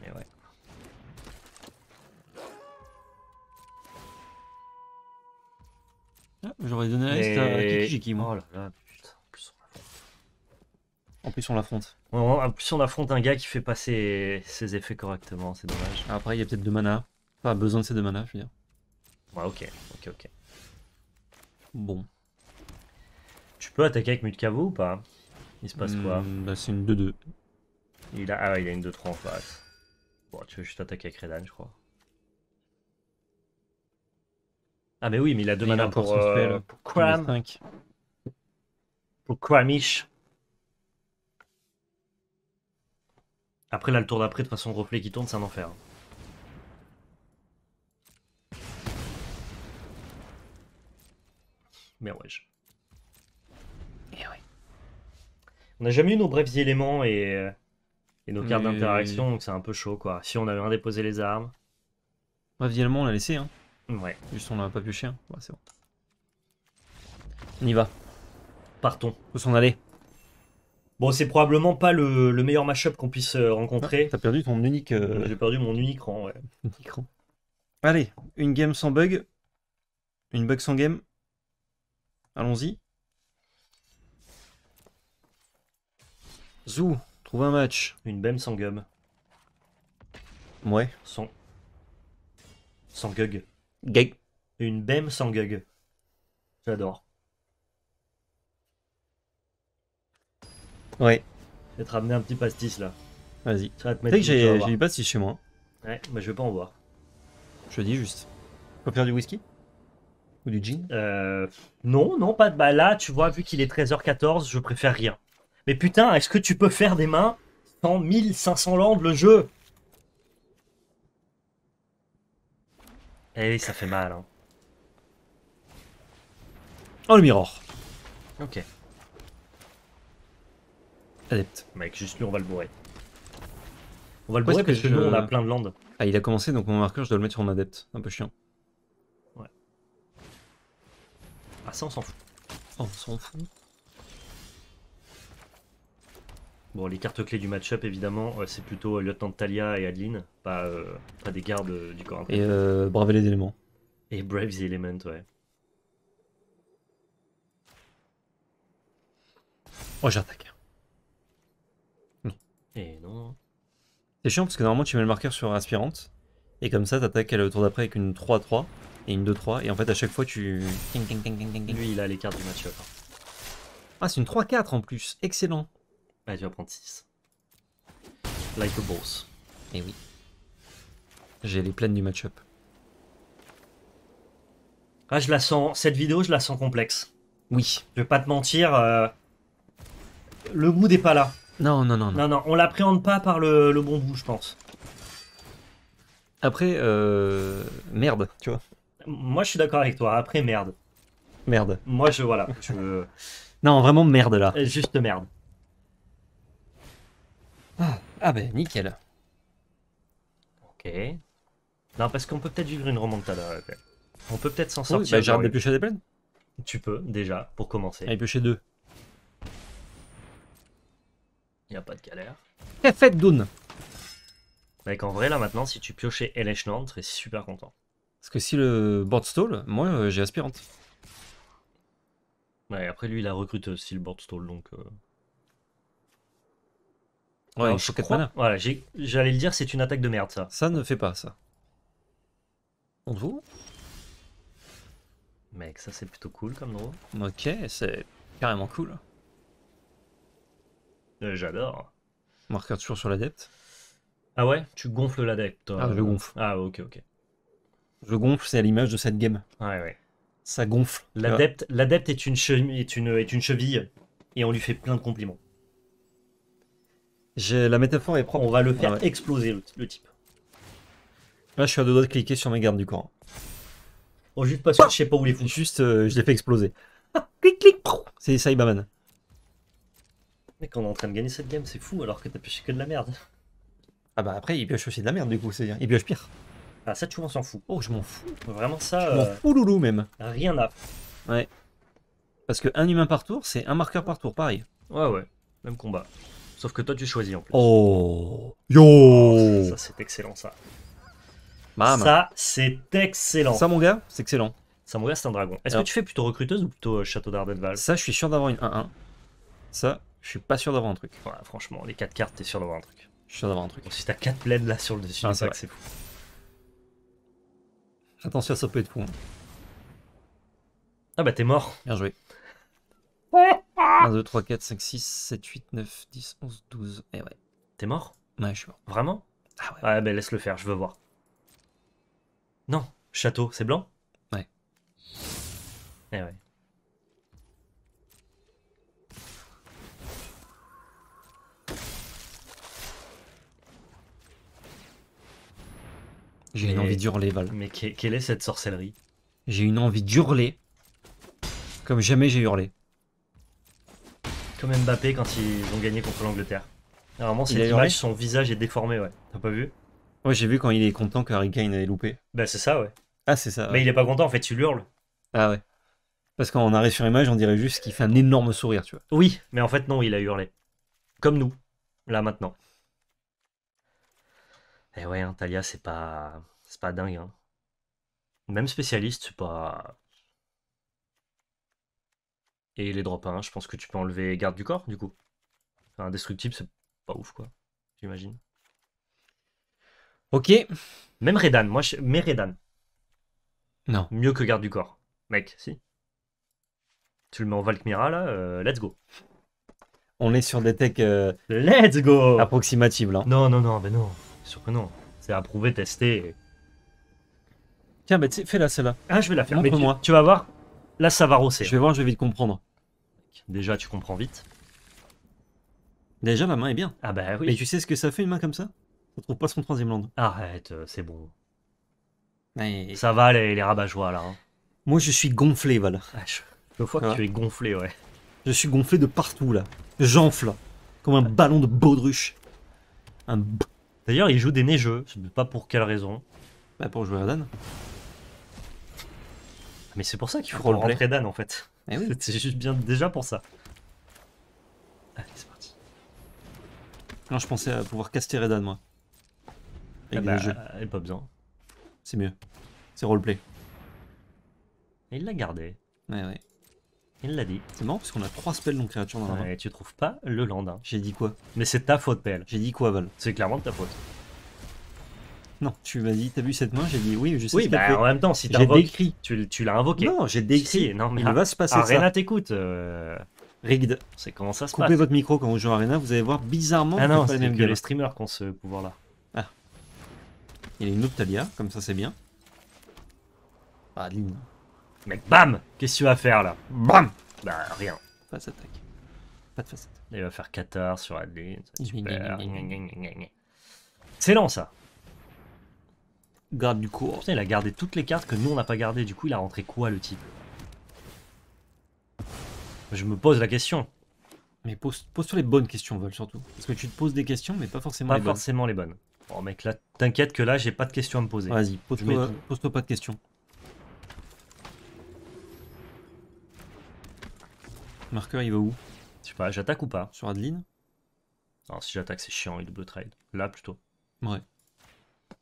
Mais ouais. Ah, j'aurais donné un reste à Kikijiki, moi. Oh là là, putain. En plus, on l'affronte. En plus, on affronte un gars qui fait pas ses effets correctement, c'est dommage. Après, il y a peut-être 2 manas. Pas besoin de ces 2 manas, je veux dire. Ouais, ok. Bon. Tu peux attaquer avec Mutecaveau ou pas? Il se passe quoi? Bah, c'est une 2-2. Il a une 2-3 en face. Bon, tu veux juste attaquer avec Reidane, je crois. Ah mais oui, mais il a 2 manas pour Cram. Pour Cramish. Après là, le tour d'après, de toute façon, reflet qui tourne, c'est un enfer. Mais ouais. On n'a jamais eu nos brefs éléments et nos cartes d'interaction, donc c'est un peu chaud quoi. Si on avait un déposé les armes. Bref, éléments, on l'a laissé hein. Ouais. Juste on l'a pas pioché, hein. Ouais, c'est bon. On y va. Partons. Faut s'en aller. Bon, c'est probablement pas le meilleur match-up qu'on puisse rencontrer. Ah, t'as perdu ton unique... J'ai perdu mon unique rang, ouais. Unique rang. Allez, une game sans bug. Une bug sans game. Allons-y. Zou, trouve un match. Une BEM sans gum. Ouais. Sans gug. Gag. Une BEM sans gug. J'adore. Ouais. Je vais te ramener un petit pastis là. Vas-y. Tu sais que j'ai du pastis chez moi. Ouais, mais je vais pas en boire. Je te dis juste. Faut faire du whisky? Ou du gin? Non, pas de. Bah là, tu vois, vu qu'il est 13h14, je préfère rien. Mais putain, est-ce que tu peux faire des mains sans 1500 landes le jeu? Eh oui, ça fait mal. Hein. Oh, le mirror. Ok. Adepte. Mec, juste lui, on va le bourrer. On va le bourrer parce que nous, on a plein de landes. Ah, il a commencé, donc mon marqueur, je dois le mettre sur mon adepte. Un peu chiant. Ouais. Ah, ça, on s'en fout. Oh, on s'en fout. Bon, les cartes clés du match-up, évidemment, c'est plutôt Lieutenant de Thalia et Adeline, pas des gardes du corps. Et Braver les éléments. Et Braver les éléments, ouais. Oh, j'attaque. Non. Et non. C'est chiant parce que normalement, tu mets le marqueur sur Aspirante, et comme ça, t'attaques le tour d'après avec une 3-3 et une 2-3, et en fait, à chaque fois, tu... Lui, il a les cartes du match-up. Ah, c'est une 3-4 en plus, excellent. Ah, tu vas prendre 6. Like a boss. Eh oui. J'ai les plaines du match-up. Ah, je la sens. Cette vidéo, je la sens complexe. Oui. Je vais pas te mentir. Le mood est pas là. Non, on l'appréhende pas par le bon bout, je pense. Après, merde, tu vois. Moi, je suis d'accord avec toi. Après, merde. Merde. Moi, voilà. Non, vraiment merde, là. Juste merde. Ah ben nickel. Ok. Non parce qu'on peut peut-être vivre une remontada. Ouais. On peut peut-être s'en sortir. Bah, j'arrête de piocher des plaines. Tu peux déjà pour commencer. Allez piocher 2. Il n'y a pas de galère. Fait Doon. Mec en vrai là maintenant si tu piochais Eleshnorn tu serais super content. Parce que si le board stall, moi j'ai aspirante. Ouais après lui il a recruté aussi le board stall donc... Ouais, alors, je crois... Voilà, j'allais le dire, c'est une attaque de merde, ça. Ça ne fait pas, ça. On te voit ? Mec, ça, c'est plutôt cool comme drôle. Ok, c'est carrément cool. J'adore. Marqueur toujours sur l'adepte. Ah ouais ? Tu gonfles l'adepte. Ah, je gonfle. Ah, ok. Je gonfle, c'est à l'image de cette game. Ouais. Ça gonfle. L'adepte est une cheville, et on lui fait plein de compliments. La métaphore est propre. On va le faire exploser, le type. Là, je suis à 2 doigts de cliquer sur mes gardes du corps. Bon, juste parce que je sais pas où les foutre. Juste, je les fais exploser. Clic, clic. C'est Cyberman. Mais quand on est en train de gagner cette game, c'est fou alors que t'as pioché que de la merde. Ah bah après, il pioche aussi de la merde du coup, il pioche pire. Ah ça, tu m'en s'en fous. Oh, je m'en fous. Vraiment ça... Je m'en fous loulou même. Rien à... Ouais. Parce que un humain par tour, c'est un marqueur par tour, pareil. Ouais, ouais. Même combat. Sauf que toi, tu choisis en plus. Oh. Yo, oh, ça, c'est excellent, ça. Bam. Ça, c'est excellent. Ça, mon gars, c'est excellent. Ça, mon gars, c'est un dragon. Est-ce que tu fais plutôt recruteuse ou plutôt château d'Ardenval? Ça, je suis sûr d'avoir une 1-1. Ça, je suis pas sûr d'avoir un truc. Voilà, franchement, les 4 cartes, t'es sûr d'avoir un truc. Je suis sûr d'avoir un truc. Bon, si t'as 4 plaides là sur le dessus, ah, c'est fou. Attention, ça peut être fou. Hein. Ah bah, t'es mort. Bien joué. 1, 2, 3, 4, 5, 6, 7, 8, 9, 10, 11, 12. Et ouais. T'es mort? Ouais, je suis mort. Vraiment? Ah ouais. Ah bah, laisse le faire, je veux voir. Non, château, c'est blanc? Ouais. Eh ouais. J'ai une envie d'hurler, Val. Mais quelle est cette sorcellerie? J'ai une envie d'hurler. Comme jamais j'ai hurlé. Comme Mbappé quand ils ont gagné contre l'Angleterre. Normalement, cette image, son visage est déformé, ouais. T'as pas vu? Ouais, j'ai vu quand il est content que Harry Kane ait loupé. Bah, c'est ça, ouais. Ah, c'est ça. Ouais. Mais il est pas content, en fait, il hurle. Ah, ouais. Parce qu'on arrive sur image, on dirait juste qu'il fait un énorme sourire, tu vois. Oui, mais en fait, non, il a hurlé. Comme nous, là, maintenant. Eh ouais, hein, Thalia, c'est pas dingue. Hein. Même spécialiste, c'est pas... Et les drop 1, je pense que tu peux enlever garde du corps, du coup. Enfin, indestructible, c'est pas ouf, quoi. J'imagine. Ok. Même Reidane, moi, je... mais Reidane. Non. Mieux que garde du corps. Mec, si. Tu le mets en Valkmira, là, let's go. On est sur des techs... Let's go. Approximatives, là. Non, non, non, mais non. Sûr que non, c'est approuvé, testé. Tiens, bah tu sais, fais-la celle-là. Ah, je vais la faire. Mais tu vas voir, là ça va rosser. Je vais voir, je vais vite comprendre. Déjà, tu comprends vite. Déjà, la main est bien. Ah, bah oui. Mais tu sais ce que ça fait une main comme ça? On trouve pas son troisième land. Arrête, c'est bon. Et... Ça va, les rabat-joie là. Hein. Moi, je suis gonflé, Val. Ah, je vois que tu es gonflé, ouais. Je suis gonflé de partout là. J'enfle comme un ballon de baudruche. Un. D'ailleurs, il joue des neigeux, je ne sais pas pour quelle raison. Bah pour jouer à Dan. Mais c'est pour ça qu'il faut rentrer Dan en fait. Eh oui. C'est juste bien déjà pour ça. Allez, c'est parti. Non, je pensais à pouvoir caster Reidane moi. Avec des neigeux. Pas besoin. C'est mieux. C'est roleplay. Et il l'a gardé. Ouais, ouais. Il l'a dit. C'est marrant parce qu'on a 3 spells non créatures dans la main. Ouais, tu trouves pas le land. Hein. J'ai dit quoi? Mais c'est ta faute, PL. J'ai dit quoi, Val? C'est clairement de ta faute. Non, tu m'as dit, t'as vu cette main? J'ai dit oui, je sais. Oui, bah en même temps, si t'as décrit, tu l'as invoqué. Non, j'ai décrit. Non, mais il va se passer ça. Arena t'écoute. Rigged. C'est comment ça se passe? Coupez votre micro quand vous jouez à Arena, vous allez voir bizarrement. Ah non, c'est que les streamers qui ont ce pouvoir-là. Ah. Il y a une autre Thalia, comme ça c'est bien. Ah, Adeline. Mec, bam! Qu'est-ce que tu vas faire là? Bam! Bah rien. Face attaque. Pas de face attaque. Il va faire Cathare sur Adeline. Super. C'est lent ça. Garde du corps. Putain, il a gardé toutes les cartes que nous on n'a pas gardées. Du coup, il a rentré quoi le type? Je me pose la question. Mais pose-toi les bonnes questions, Vol, surtout. Parce que tu te poses des questions, mais pas forcément les bonnes. Pas forcément les bonnes. Bon, mec, là, t'inquiète que là, j'ai pas de questions à me poser. Vas-y, pose-toi pas de questions. Marqueur, il va où? Je sais pas, j'attaque ou pas? Sur Adeline? Non, si j'attaque, c'est chiant, il double trade. Là, plutôt. Ouais.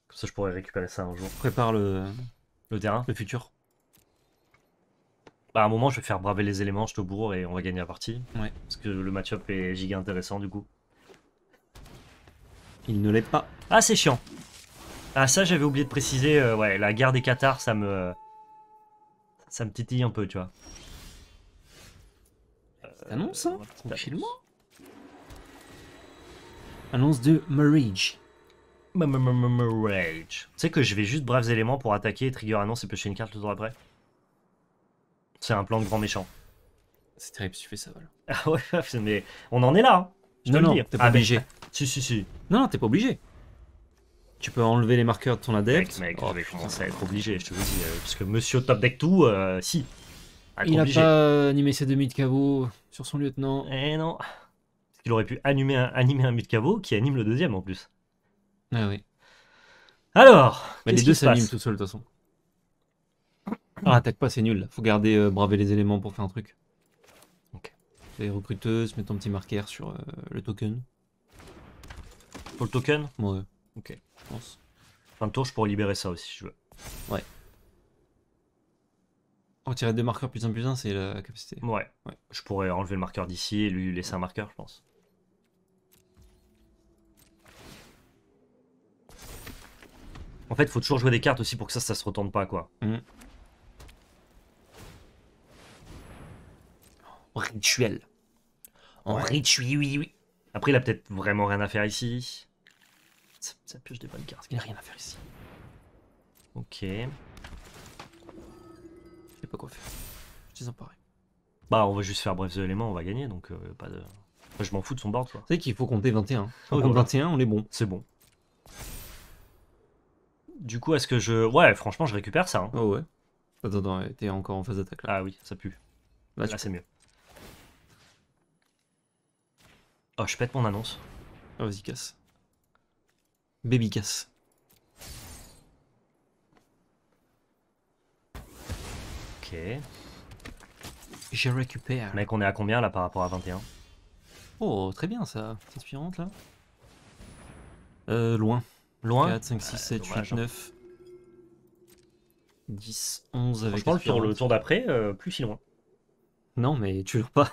Comme ça, je pourrais récupérer ça un jour. Prépare le terrain? Le futur. Bah, à un moment, je vais faire braver les éléments, je te bourre et on va gagner la partie. Ouais. Parce que le match-up est giga intéressant, du coup. Il ne l'est pas. Ah, c'est chiant. Ah, ça, j'avais oublié de préciser. Ouais, la guerre des Qatars, ça me titille un peu, tu vois. Annonce, hein, tranquillement. Annonce de marriage. Marriage. Tu sais que je vais juste braves éléments pour attaquer et trigger annonce et piocher une carte le tour après. C'est un plan de grand méchant. C'est terrible si tu fais ça, Val. Ah ouais, mais on en est là. Hein. Je non, non, t'es pas obligé. Si. Non, non, t'es pas obligé. Tu peux enlever les marqueurs de ton adepte. Mec, je vais commencer à être obligé, je te le dis. Parce que monsieur top deck tout, si. Il n'a pas animé ses deux Mutecaveau sur son lieutenant. Eh non. Parce qu'il aurait pu animer un Mutecaveau qui anime le deuxième en plus. Ah oui. Alors, mais les deux s'animent tout seul de toute façon. Alors, attaque pas, c'est nul. Faut garder braver les éléments pour faire un truc. Ok. Les recruteuses, mets ton petit marqueur sur le token. Pour le token? Ouais. Ok. Je pense. Fin de tour, je pourrais libérer ça aussi si je veux. Ouais. Retirer des marqueurs +1/+1, c'est la capacité. Ouais. Ouais. Je pourrais enlever le marqueur d'ici et lui laisser un marqueur, je pense. En fait, faut toujours jouer des cartes aussi pour que ça se retourne pas, quoi. Mmh. En rituel. En rituel, oui, oui. Après, il a peut-être vraiment rien à faire ici. Ça pioche des bonnes cartes. Il a rien à faire ici. Ok. Je sais pas quoi faire. Je suis désemparé. Bah, on va juste faire bref les éléments, on va gagner, donc pas de. Enfin, je m'en fous de son board, quoi. C'est qu'il faut compter 21. On compte 21, on est bon. C'est bon. Du coup, est-ce que je... Ouais, franchement, je récupère ça. Hein. Oh ouais. Attends, attends, t'es encore en phase d'attaque. Ah oui, ça pue. Là c'est mieux. Oh, je pète mon annonce. Oh, vas-y, casse. Baby casse. Ok. Je récupère. Mec, on est à combien, là, par rapport à 21? Oh, très bien, ça. C'est inspirant, là. Loin. Loin. 4, 5, 6, 7, dommage, 8, 9, hein. 10, 11 avec... Franchement, le tour d'après, plus si loin. Non, mais tu l'as pas.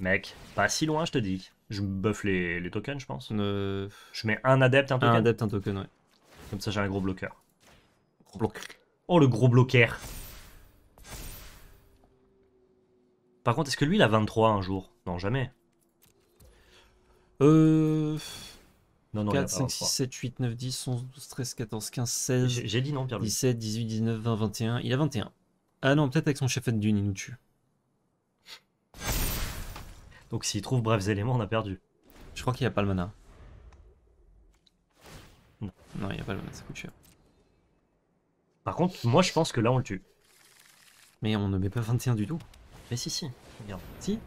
Mec, pas si loin, je te dis. Je me buffe les tokens, je pense. Je mets un adepte, un token. Un adepte, un token, ouais. Comme ça, j'ai un gros bloqueur. Gros bloqueur. Oh, le gros bloqueur. Par contre, est-ce que lui, il a 23 un jour? Non, jamais. Non, 4, 5, 6, 7, 8, 9, 10, 11, 12, 13, 14, 15, 16, j'ai dit non, Pierre 17, 18, 19, 20, 21. Il a 21. Ah non, peut-être avec son chef de dune, il nous tue. Donc s'il trouve braves éléments, on a perdu. Je crois qu'il n'y a pas le mana. Non, non, il n'y a pas le mana, ça coûte cher. Par contre, moi je pense que là on le tue. Mais on ne met pas 21 du tout. Mais si, si. Regarde. Si.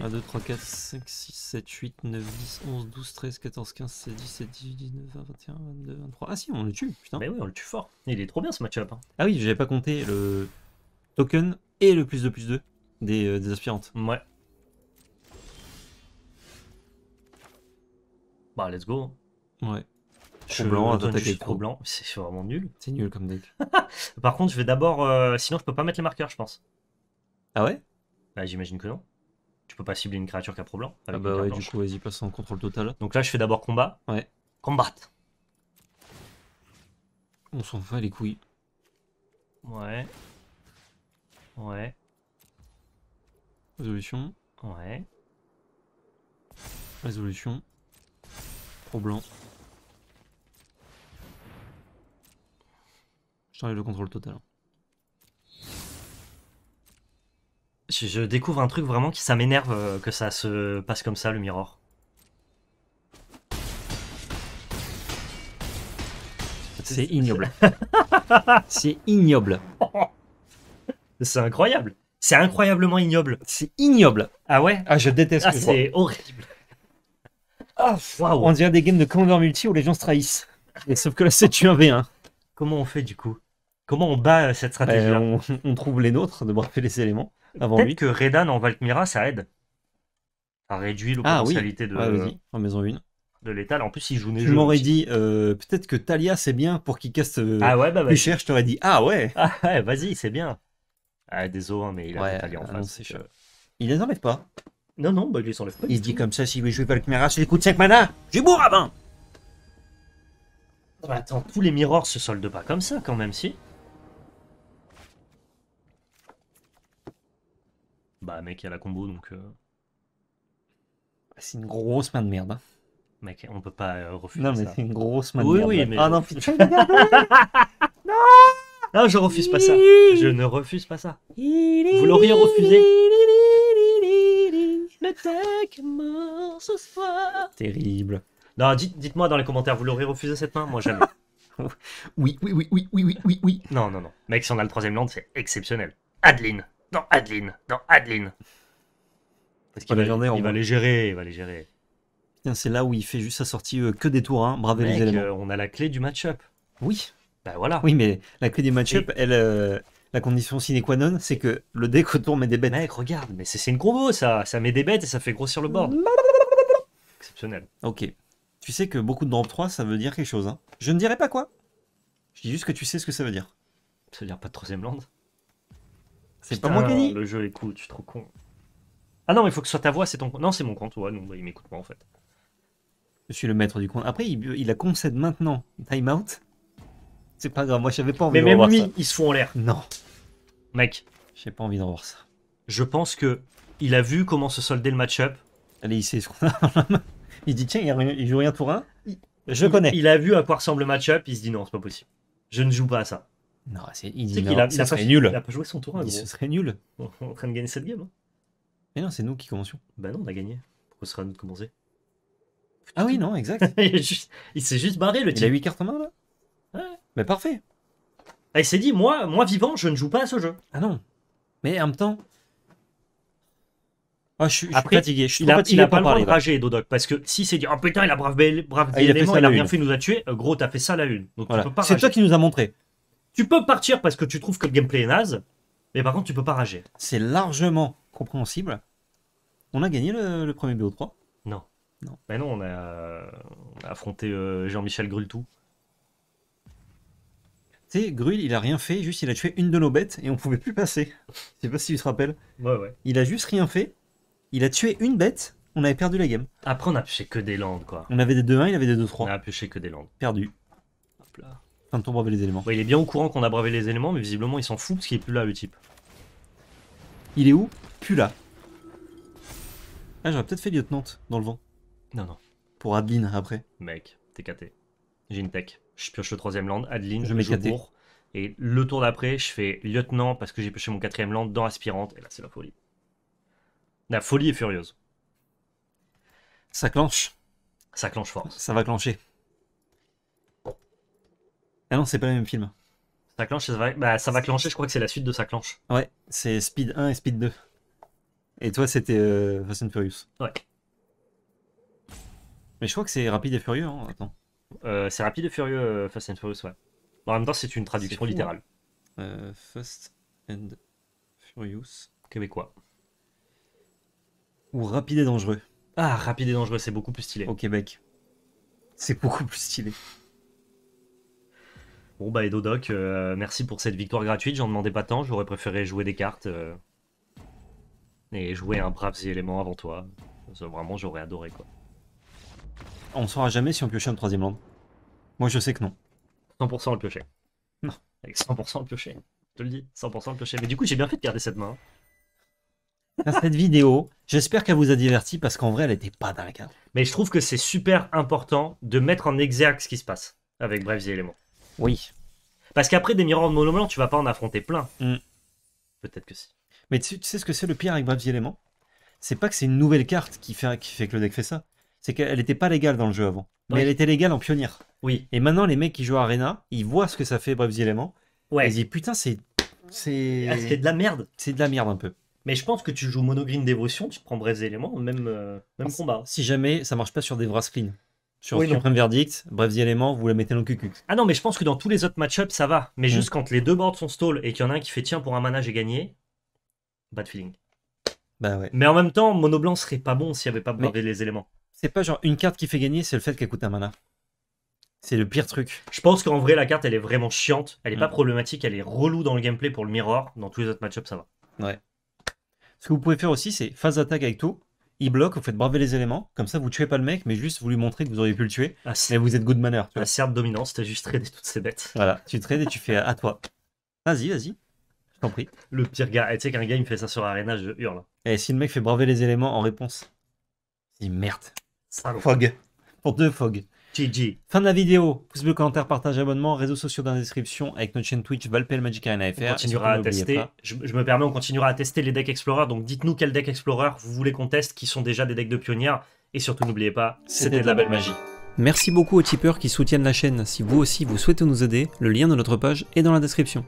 1, 2, 3, 4, 5, 6, 7, 8, 9, 10, 11, 12, 13, 14, 15, 16, 17, 18, 19, 20, 21, 22, 23... Ah si, on le tue, putain. Mais oui, on le tue fort. Il est trop bien ce match-up. Hein. Ah oui, j'avais pas compté le token et le +2/+2 des aspirantes. Ouais. Bah, let's go. Ouais. Trop blanc, attaquer trop blanc. C'est vraiment nul. C'est nul comme deck. Par contre, je vais d'abord... Sinon, je peux pas mettre les marqueurs, je pense. Ah ouais? Bah, j'imagine que non. Tu peux pas cibler une créature qui a pro blanc. Ah bah ouais, du coup, vas-y, passe en contrôle total. Donc là, je fais d'abord combat. Ouais. Combat. On s'en va les couilles. Ouais. Ouais. Résolution. Ouais. Résolution. Pro blanc. Je t'enlève le contrôle total. Je découvre un truc vraiment qui ça m'énerve que ça se passe comme ça, le mirror. C'est ignoble. C'est ignoble. C'est incroyable. C'est incroyablement ignoble. C'est ignoble. Ah ouais? Ah, je déteste. Ah, c'est horrible. Ah, wow. On dirait des games de Commander Multi où les gens se trahissent. Et sauf que là, c'est tu 1v1. Comment on fait du coup? Comment on bat cette stratégie-là? On trouve les nôtres de braver les éléments. Peut-être que Reidane en Valkmira ça aide. Ça réduit le potentialité de en maison 1 de l'étal. En plus, il joue. Je m'aurais dit peut-être que Thalia c'est bien pour qu'il casse plus cher. Je t'aurais dit ah ouais. Ah ouais, vas-y, c'est bien. Ah désolé, hein, mais il a Thalia en face. Non, il les enlève pas. Non non, bah il les enlève pas. Il se dit comme ça, si vous jouez Valkmira, ça lui coûte 5 mana. Je suis bon rabbin. Bah, attends, tous les mirrors se soldent pas comme ça quand même si. Bah mec, il y a la combo donc... C'est une grosse main de merde. Hein. Mec, on peut pas refuser ça. Non mais c'est une grosse main de merde. Oui, mais... Ah non, putain. Non, non, je refuse pas ça. Je ne refuse pas ça. Vous l'auriez refusé. Terrible. Non, dites-moi dans les commentaires, vous l'auriez refusé cette main? Moi jamais. Oui, oui, oui, oui, oui, oui, oui. Non, non, non. Mec, si on a le troisième land, c'est exceptionnel. Adeline. Dans Adeline, Parce qu'il va les gérer, il va les gérer. C'est là où il fait juste sa sortie que des tours, hein, braver les éléments. On a la clé du match-up. Oui. Bah voilà. Oui, mais la clé du match-up, elle, la condition sine qua non, c'est que le deck autour met des bêtes. Mec, regarde, mais c'est une combo, ça. Ça met des bêtes et ça fait grossir le board. Exceptionnel. Ok. Tu sais que beaucoup de drop 3, ça veut dire quelque chose. Hein. Je ne dirai pas quoi. Je dis juste que tu sais ce que ça veut dire. Ça veut dire pas de troisième land. C'est pas moi qui dis. Le jeu écoute, je suis trop con. Ah non, mais il faut que ce soit ta voix, c'est ton... Non, c'est mon compte, ouais, non, bah, il m'écoute pas en fait. Je suis le maître du compte. Après, il la concède maintenant. Time out. C'est pas grave, moi j'avais pas envie de revoir ça. Mais même lui, il se fout en l'air. Non. Mec. J'ai pas envie de revoir ça. Je pense que il a vu comment se solder le match-up. Allez, il sait ce qu'on a dans la main. Il dit, tiens, il joue rien pour un. Je connais. Il a vu à quoi ressemble le match-up, il se dit non, c'est pas possible. Je ne joue pas à ça. Non, il dit non, ça serait nul. Il a pas joué son tour 1. Il dit, ce serait nul. On est en train de gagner cette game. Hein. Mais non, c'est nous qui commencions. Bah non, on a gagné. Pourquoi ce sera nous de commencer? Ah oui, non, exact. Il s'est juste barré le type. Il a 8 cartes en main là. Ouais. Mais parfait. Ah, il s'est dit, moi vivant, je ne joue pas à ce jeu. Ah non. Mais en même temps. Oh, je suis fatigué. Je suis fatigué. Il a pas le droit de rager, Dodoc. Parce que si c'est dit, oh putain, il a brave des éléments, il a rien fait, il nous a tués. Gros, t'as fait ça la une. Donc voilà. Tu peux pas rager. C'est toi qui nous a montré. Tu peux partir parce que tu trouves que le gameplay est naze. Mais par contre, tu peux pas rager. C'est largement compréhensible. On a gagné le premier BO3. Non. Non. Mais non, on a affronté Jean-Michel Gruul tout. Tu sais, Gruul, il a rien fait, juste il a tué une de nos bêtes et on pouvait plus passer. Je sais pas si tu te rappelles. Ouais, ouais. Il a juste rien fait, il a tué une bête, on avait perdu la game. Après, on a pioché que des landes, quoi. On avait des 2-1, il avait des 2-3. On a pioché que des landes. Perdu. Hop là. Fin de tour, braver les éléments. Ouais, il est bien au courant qu'on a bravé les éléments, mais visiblement, il s'en fout parce qu'il est plus là, le type. Il est où? Plus là. Ah, j'aurais peut-être fait lieutenante dans le vent. Non, non. Pour Adeline, après. Mec, t'es caté. J'ai une tech. Je pioche le troisième land. Adeline, je mets caté. Et le tour d'après, je fais lieutenant parce que j'ai pioché mon quatrième land dans aspirante. Et là, c'est la folie. La folie est furieuse. Ça clenche. Ça clenche fort. Ça va clencher. Ah non, c'est pas le même film. Ça clenche, ça va, bah, ça va clencher. Je crois que c'est la suite de ça clenche. Ouais, c'est Speed 1 et Speed 2. Et toi, c'était Fast and Furious. Ouais. Mais je crois que c'est Rapide et Furieux, hein. Attends. C'est Rapide et Furieux, Fast and Furious, ouais. Bon, en même temps, c'est une traduction littérale. Fast and Furious. Québécois. Ou Rapide et Dangereux. Ah, Rapide et Dangereux, c'est beaucoup plus stylé. Au Québec. C'est beaucoup plus stylé. Bon, bah, et Dodoc, merci pour cette victoire gratuite. J'en demandais pas tant, j'aurais préféré jouer des cartes. Et jouer un Braves et éléments avant toi. Ça, vraiment, j'aurais adoré, quoi. On ne saura jamais si on piochait un troisième land. Moi, je sais que non. 100% on le piochait. Non. Avec 100% on le piochait. Je te le dis, 100% on le piochait. Mais du coup, j'ai bien fait de garder cette main. Dans cette vidéo, j'espère qu'elle vous a diverti parce qu'en vrai, elle n'était pas dingue. Hein. Mais je trouve que c'est super important de mettre en exergue ce qui se passe avec Braves et éléments. Oui. Parce qu'après, des miroirs de monoblanc, tu vas pas en affronter plein. Mm. Peut-être que si. Mais tu sais ce que c'est le pire avec Braves et éléments? C'est pas que c'est une nouvelle carte qui fait que le deck fait ça. C'est qu'elle n'était pas légale dans le jeu avant. Mais oui. Elle était légale en pionnier. Oui. Et maintenant, les mecs qui jouent à Arena, ils voient ce que ça fait, Braves éléments. Ouais. Et ils disent, putain, c'est de la merde. C'est de la merde un peu. Mais je pense que tu joues monogreen dévotion, tu prends Braves éléments, même combat. Si jamais ça marche pas sur des Braves clean. Sur Supreme Verdict, Braves éléments, vous la mettez dans le cucu. Ah non, mais je pense que dans tous les autres match-up, ça va. Mais juste quand les deux boards sont stall et qu'il y en a un qui fait tiens pour un mana, j'ai gagné. Bad feeling. Bah ouais. Mais en même temps, mono blanc serait pas bon s'il n'y avait pas bravé les éléments. C'est pas genre une carte qui fait gagner, c'est le fait qu'elle coûte un mana. C'est le pire truc. Je pense qu'en vrai, la carte, elle est vraiment chiante. Elle est pas problématique, elle est relou dans le gameplay pour le mirror. Dans tous les autres match-ups, ça va. Ouais. Ce que vous pouvez faire aussi, c'est phase d'attaque avec tout. Il bloque, vous faites braver les éléments. Comme ça, vous tuez pas le mec, mais juste vous lui montrez que vous auriez pu le tuer. Ah, mais vous êtes good manner. La serbe dominance, t'as juste tradé toutes ces bêtes. Voilà, tu trades et tu fais à toi. Vas-y, vas-y. Je t'en prie. Le pire gars. Et tu sais qu'un gars, il me fait ça sur Arena, je hurle. Et si le mec fait braver les éléments en réponse, il dit merde. Fog. Pour deux Fog. GG. Fin de la vidéo. Pouce bleu, commentaire, partage, abonnement, réseaux sociaux dans la description avec notre chaîne Twitch Val&PL Magic Arena FR. On continuera à tester. Je me permets, on continuera à tester les decks Explorer. Donc dites-nous quel deck Explorer vous voulez qu'on teste qui sont déjà des decks de pionnières. Et surtout, n'oubliez pas, c'était de la belle magie. Merci beaucoup aux tipeurs qui soutiennent la chaîne. Si vous aussi vous souhaitez nous aider, le lien de notre page est dans la description.